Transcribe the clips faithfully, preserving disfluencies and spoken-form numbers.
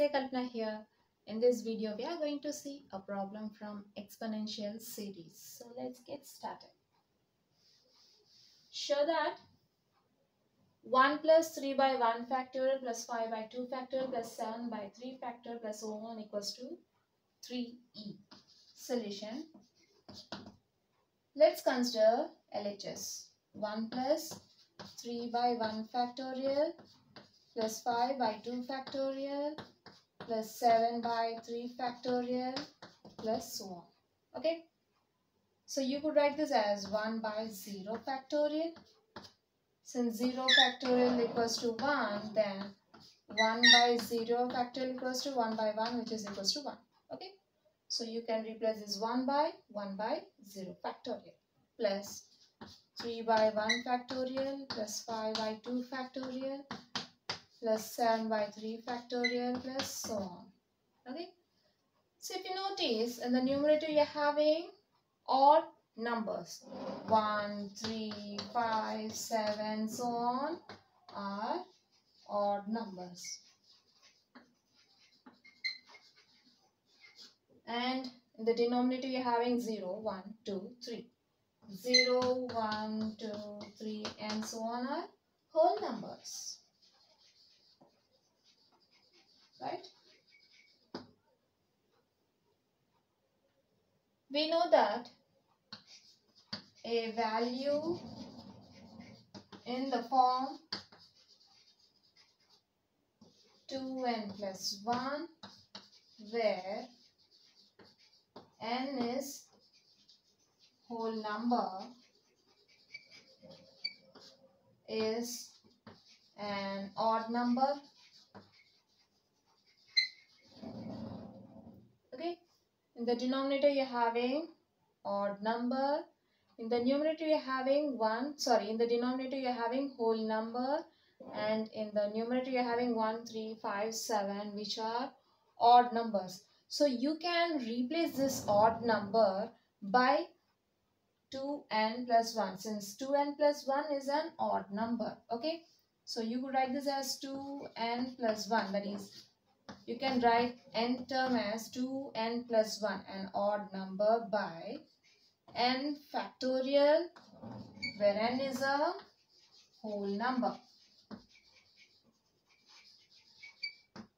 Chinnaiah Kalpana here. In this video, we are going to see a problem from exponential series. So let's get started. Show that one plus three by one factorial plus five by two factorial plus seven by three factorial plus one equals to three e. Solution. Let's consider L H S. one plus three by one factorial plus five by two factorial plus seven by three factorial plus so on. Okay. So you could write this as one by zero factorial. Since zero factorial equals to one, then one by zero factorial equals to one by one, which is equals to one. Okay. So you can replace this one by one by zero factorial plus three by one factorial plus five by two factorial plus seven by three factorial plus so on. Okay. So if you notice, in the numerator you are having odd numbers. one, three, five, seven, so on are odd numbers. And in the denominator you are having zero, one, two, three. zero, one, two, three, and so on are whole numbers. Right? We know that a value in the form two n plus one, where n is whole number, is an odd number. In the denominator you are having odd number, in the numerator you are having one, sorry, in the denominator you are having whole number, and in the numerator you are having one, three, five, seven, which are odd numbers. So you can replace this odd number by two n plus one, since two n plus one is an odd number. Okay, so you could write this as two n plus one, that is, you can write n term as two n plus one, an odd number, by n factorial, where n is a whole number.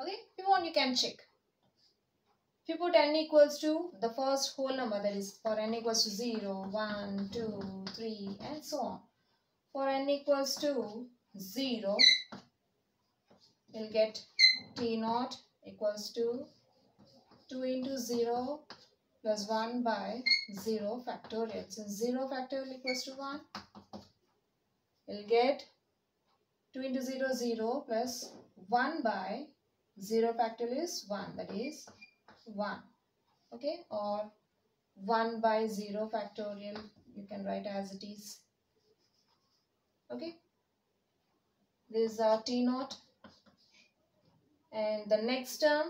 Okay, if you want you can check. If you put n equals to the first whole number, that is for n equals to zero, one, two, three, and so on. For n equals to zero, you'll get t naught equals to two into zero plus one by zero factorial. Since zero factorial equals to one, we'll get two into zero, zero, plus one by zero factorial is one, that is one. Okay, or one by zero factorial you can write as it is. Okay, this is our t naught. And the next term,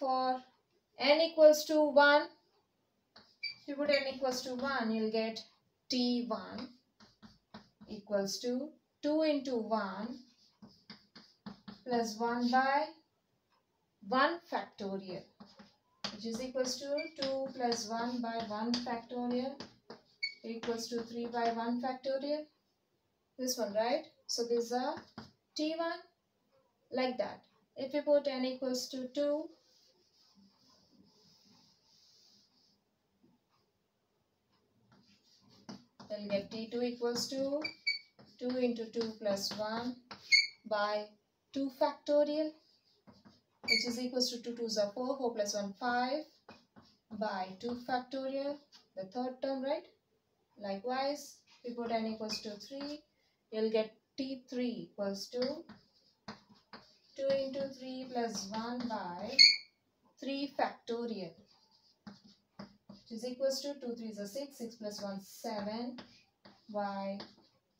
for n equals to one, if you put n equals to one, you'll get t one equals to two into one plus one by one factorial, which is equals to two plus one by one factorial equals to three by one factorial. This one, right? So these are t one, like that. If you put n equals to two, we'll get t two equals to two into two plus one by two factorial, which is equals to two twos are four, four plus one, five, by two factorial, the third term, right? Likewise, if you put n equals to three, you'll get t three equals to two into three plus one by three factorial, which is equals to two threes are six, six plus one, seven, by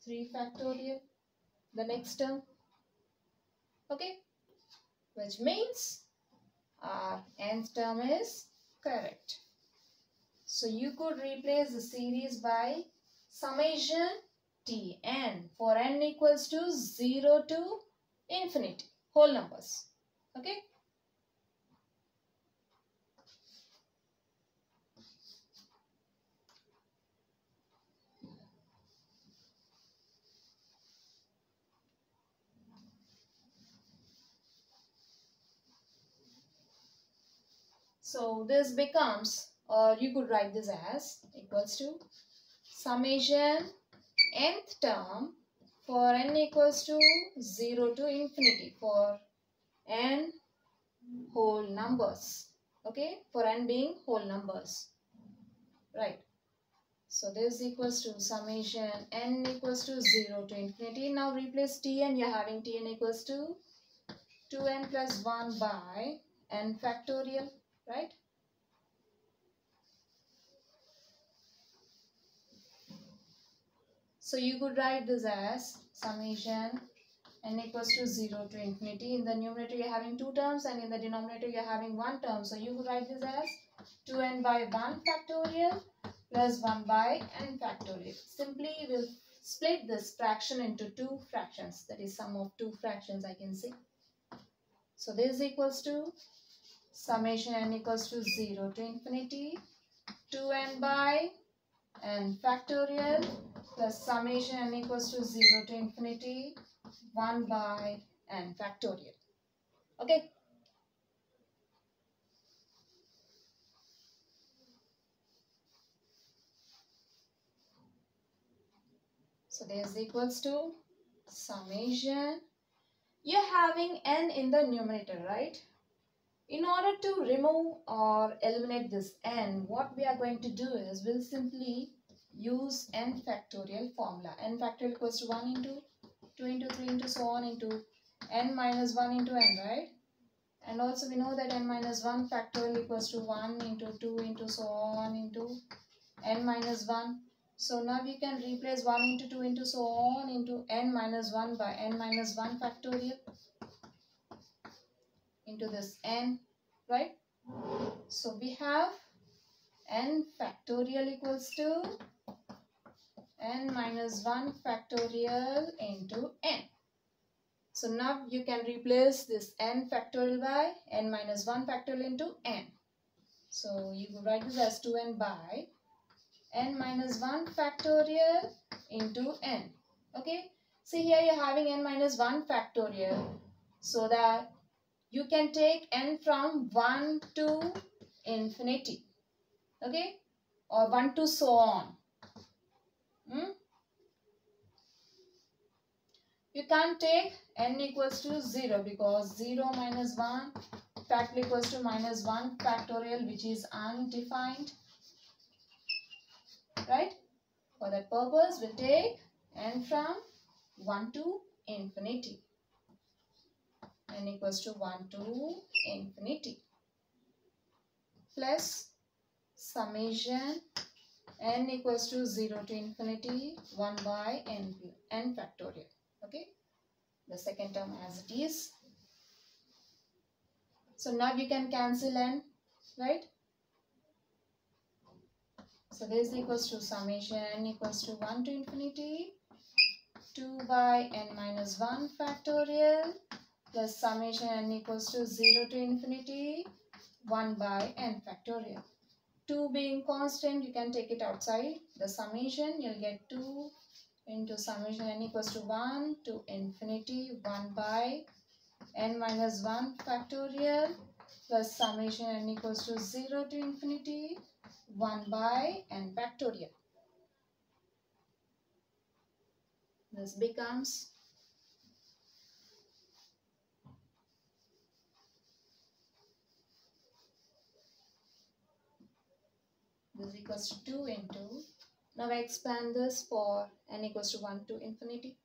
three factorial, the next term. Okay, which means our nth term is correct. So you could replace the series by summation tn for n equals to zero to infinity, whole numbers. Okay, So this becomes, or you could write this as equals to summation nth term for n equals to zero to infinity for n whole numbers. Okay, for n being whole numbers, right? So this equals to summation n equals to zero to infinity. Now replace T n, you are having T n equals to two n plus one by n factorial, right? So you could write this as summation n equals to zero to infinity. In the numerator you are having two terms and in the denominator you are having one term. So you could write this as two n by one factorial plus one by n factorial. Simply we will split this fraction into two fractions, that is sum of two fractions I can say. So this equals to summation n equals to zero to infinity two n by n factorial plus summation n equals to zero to infinity one by n factorial. Okay. So this equals to summation. You're having n in the numerator, right? In order to remove or eliminate this n, what we are going to do is we'll simply use n factorial formula. N factorial equals to one into two into three into so on into n minus one into n, right? And also we know that n minus one factorial equals to one into two into so on into n minus one. So now we can replace one into two into so on into n minus one by n minus one factorial into this n, right? So we have n factorial equals to n minus one factorial into n. So now you can replace this n factorial by n minus one factorial into n. So you could write this as two n by n minus one factorial into n. Okay, see here you're having n minus one factorial, so that you can take n from one to infinity, okay, or one to so on. hmm? You can't take n equals to zero because zero minus one factorial equals to minus one factorial, which is undefined, right? For that purpose we'll take n from one to infinity, n equals to one to infinity plus summation n equals to zero to infinity one by n, n factorial. Okay, the second term as it is. So now you can cancel n, right? So this equals to summation n equals to one to infinity two by n minus one factorial plus summation n equals to zero to infinity one by n factorial. two being constant, you can take it outside the summation. You'll get two into summation n equals to one to infinity one by n minus one factorial plus summation n equals to zero to infinity one by n factorial. This becomes this equals to two into, now I expand this for n equals to one to infinity.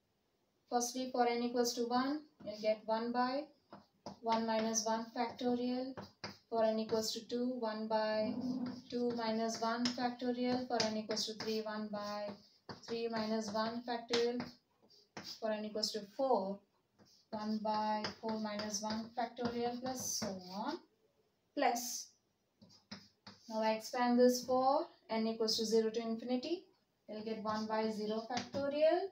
Firstly, for n equals to one, you'll get one by one minus one factorial. For n equals to two, one by two minus one factorial. For n equals to three, one by three minus one factorial. For n equals to four, one by four minus one factorial plus so on. Plus, now I expand this for n equals to zero to infinity. You'll get one by zero factorial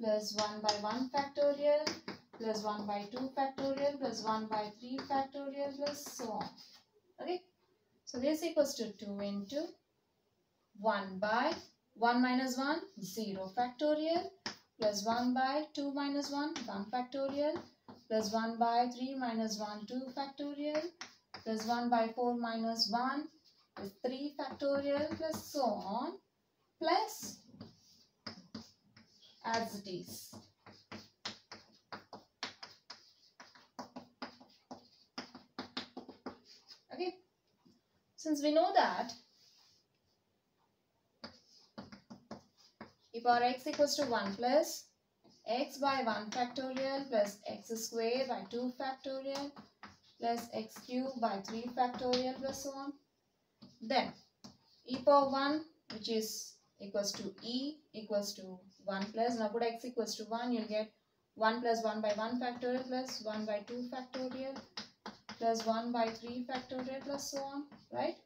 plus one by one factorial plus one by two factorial plus one by three factorial plus so on. Okay, so this equals to two into one by one minus one zero factorial plus one by two minus one one factorial plus one by three minus one two factorial plus one by four minus one is three factorial plus so on, plus as it is. Okay, since we know that if our x equals to one plus x by one factorial plus x squared by two factorial plus x cubed by three factorial plus so on, then e power one, which is equals to e, equals to one plus, now put x equals to one, you'll get one plus one by one factorial plus one by two factorial plus one by three factorial plus so on, right?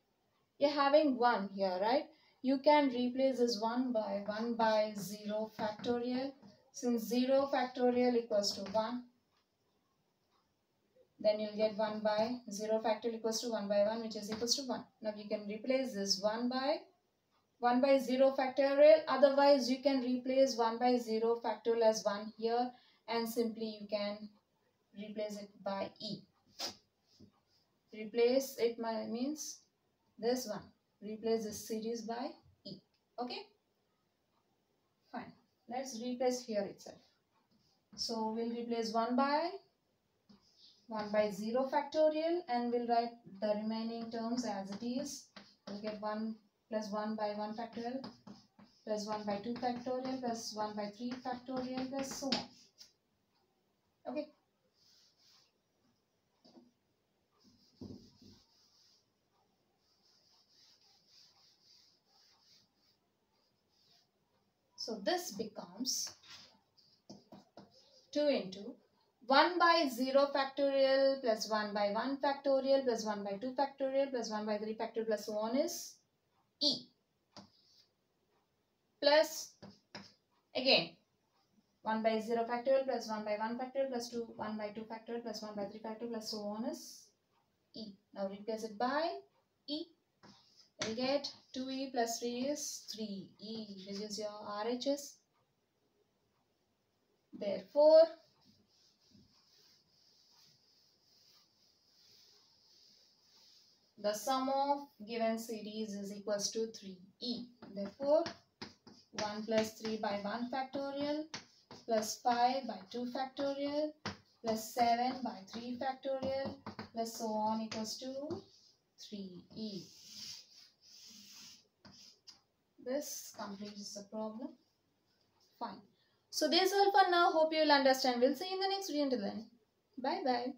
You're having one here, right? You can replace this one by one by zero factorial. Since zero factorial equals to one, then you'll get one by zero factorial equals to one by one, which is equals to one. Now you can replace this one by one by zero factorial. Otherwise, you can replace one by zero factorial as one here, and simply you can replace it by e. Replace it by, means this one. Replace this series by e. Okay? Fine. Let's replace here itself. So we'll replace one by one by zero factorial, and we'll write the remaining terms as it is. We'll get one plus one by one factorial plus one by two factorial plus one by three factorial plus so on. Okay. So this becomes two into one by zero factorial plus one by one factorial plus one by two factorial plus one by three factorial plus so on is e. Plus again one by zero factorial plus one by one factorial plus two, one by two factorial plus one by three factorial plus so on is e. Now replace it by e. We get two e plus three is three e, which is your R H S. Therefore, the sum of given series is equals to three e. Therefore, one plus three by one factorial plus five by two factorial plus seven by three factorial plus so on equals to three e. This completes the problem. Fine. So this is all for now. Hope you will understand. We'll see you in the next video. Until then, bye bye.